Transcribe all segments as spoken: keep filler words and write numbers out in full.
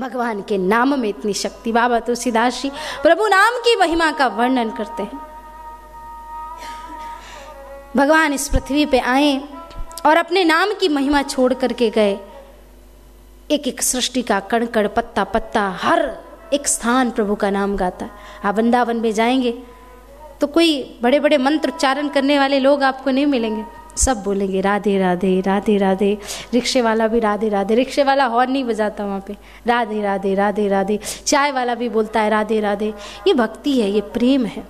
भगवान के नाम में इतनी शक्ति। बाबा तुलसीदास जी प्रभु नाम की महिमा का वर्णन करते हैं। भगवान इस पृथ्वी पे आए और अपने नाम की महिमा छोड़ करके गए। एक एक सृष्टि का कण कण पत्ता पत्ता हर एक स्थान प्रभु का नाम गाता है। आप वृंदावन में जाएंगे तो कोई बड़े बड़े मंत्र उच्चारण करने वाले लोग आपको नहीं मिलेंगे, सब बोलेंगे राधे राधे राधे राधे। रिक्शे वाला भी राधे राधे, रिक्शे वाला हॉर्न नहीं बजाता वहाँ पे, राधे राधे राधे राधे। चाय वाला भी बोलता है राधे राधे। ये भक्ति है, ये प्रेम है।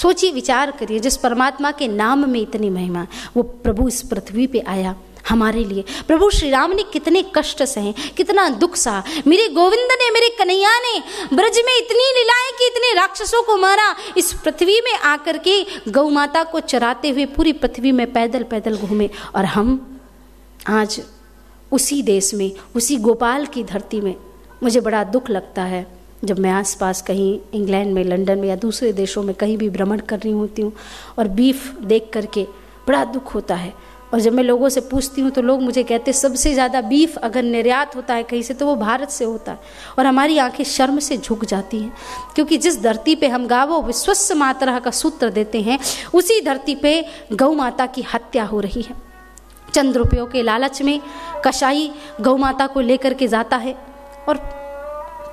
सोचिए, विचार करिए, जिस परमात्मा के नाम में इतनी महिमा, वो प्रभु इस पृथ्वी पे आया हमारे लिए। प्रभु श्री राम ने कितने कष्ट सहे, कितना दुख सहा। मेरे गोविंद ने, मेरे कन्हैया ने ब्रज में इतनी लीलाएं कि इतने राक्षसों को मारा। इस पृथ्वी में आकर के गौ माता को चराते हुए पूरी पृथ्वी में पैदल पैदल घूमे, और हम आज उसी देश में, उसी गोपाल की धरती में। मुझे बड़ा दुख लगता है जब मैं आसपास कहीं इंग्लैंड में, लंदन में या दूसरे देशों में कहीं भी भ्रमण कर रही होती हूँ और बीफ देख करके बड़ा दुख होता है। और जब मैं लोगों से पूछती हूँ तो लोग मुझे कहते हैं सबसे ज़्यादा बीफ अगर निर्यात होता है कहीं से तो वो भारत से होता है। और हमारी आंखें शर्म से झुक जाती हैं, क्योंकि जिस धरती पे हम गावो विश्वस्य मातरः का सूत्र देते हैं, उसी धरती पे गौ माता की हत्या हो रही है। चंद रुपयों के लालच में कसाई गौ माता को लेकर के जाता है और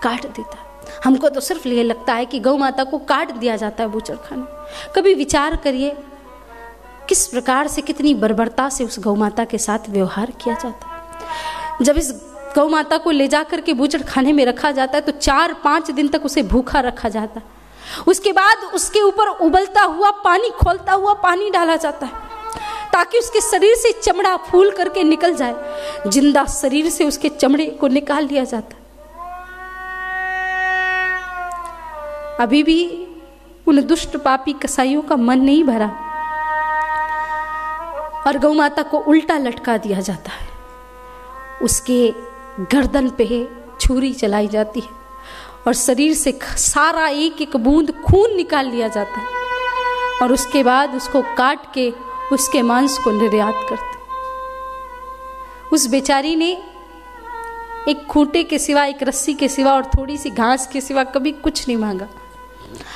काट देता है। हमको तो सिर्फ ये लगता है कि गौ माता को काट दिया जाता है बूचड़खाने। कभी विचार करिए किस प्रकार से, कितनी बर्बरता से उस गौ माता के साथ व्यवहार किया जाता है। जब इस गौ माता को ले जा करके बूचड़खाने में रखा जाता है तो चार पाँच दिन तक उसे भूखा रखा जाता है। उसके बाद उसके ऊपर उबलता हुआ पानी, खोलता हुआ पानी डाला जाता है ताकि उसके शरीर से चमड़ा फूल करके निकल जाए। जिंदा शरीर से उसके चमड़े को निकाल लिया जाता है। अभी भी उन दुष्ट पापी कसाईयों का मन नहीं भरा और गौ माता को उल्टा लटका दिया जाता है। उसके गर्दन पे छुरी चलाई जाती है और शरीर से सारा एक एक बूंद खून निकाल लिया जाता है और उसके बाद उसको काट के उसके मांस को निर्यात करते। उस बेचारी ने एक खूंटे के सिवा, एक रस्सी के सिवा और थोड़ी सी घास के सिवा कभी कुछ नहीं मांगा।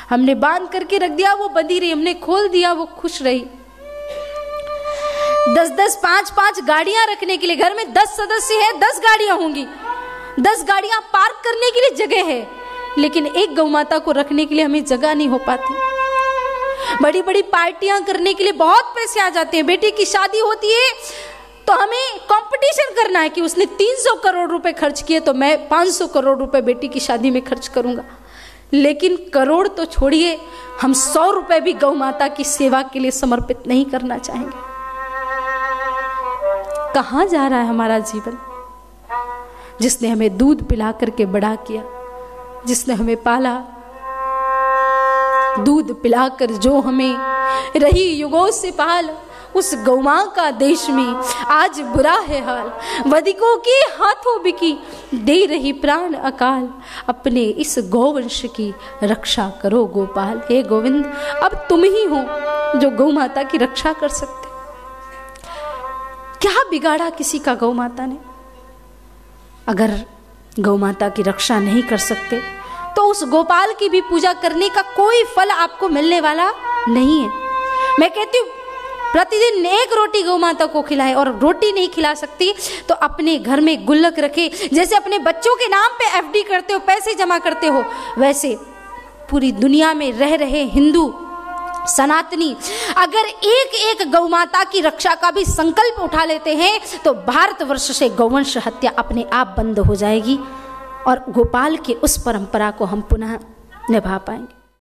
हमने बांध करके रख दिया, वो बंधी रही। हमने खोल दिया, वो खुश रही। दस दस पांच पांच गाड़ियां रखने के लिए, घर में दस सदस्य हैं, दस गाड़ियां होंगी, दस गाड़ियां पार्क करने के लिए जगह है, लेकिन एक गौ माता को रखने के लिए हमें जगह नहीं हो पाती। बड़ी बड़ी पार्टियां करने के लिए बहुत पैसे आ जाते हैं। बेटे की शादी होती है तो हमें कंपटीशन करना है कि उसने तीन सौ करोड़ रुपए खर्च किए तो मैं पाँच सौ करोड़ रुपए बेटी की शादी में खर्च करूंगा। लेकिन करोड़ तो छोड़िए, हम सौ रुपए भी गौ माता की सेवा के लिए समर्पित नहीं करना चाहेंगे। कहाँ जा रहा है हमारा जीवन? जिसने हमें दूध पिला करके बड़ा किया, जिसने हमें पाला, दूध पिलाकर जो हमें रही युगों से पाल, उस गौ मां का देश में आज बुरा है हाल। वधिकों के हाथों बिकी दे रही प्राण अकाल, अपने इस गौवंश की रक्षा करो गोपाल। हे गोविंद, अब तुम ही हो जो गौ माता की रक्षा कर सकते। क्या बिगाड़ा किसी का गौ माता ने? अगर गौ माता की रक्षा नहीं कर सकते तो उस गोपाल की भी पूजा करने का कोई फल आपको मिलने वाला नहीं है। मैं कहती हूँ प्रतिदिन एक रोटी गौ माता को खिलाए, और रोटी नहीं खिला सकती तो अपने घर में गुल्लक रखे। जैसे अपने बच्चों के नाम पे एफडी करते हो, पैसे जमा करते हो, वैसे पूरी दुनिया में रह रहे हिंदू सनातनी अगर एक एक गौ माता की रक्षा का भी संकल्प उठा लेते हैं तो भारतवर्ष से गौवंश हत्या अपने आप बंद हो जाएगी और गोपाल की उस परंपरा को हम पुनः निभा पाएंगे।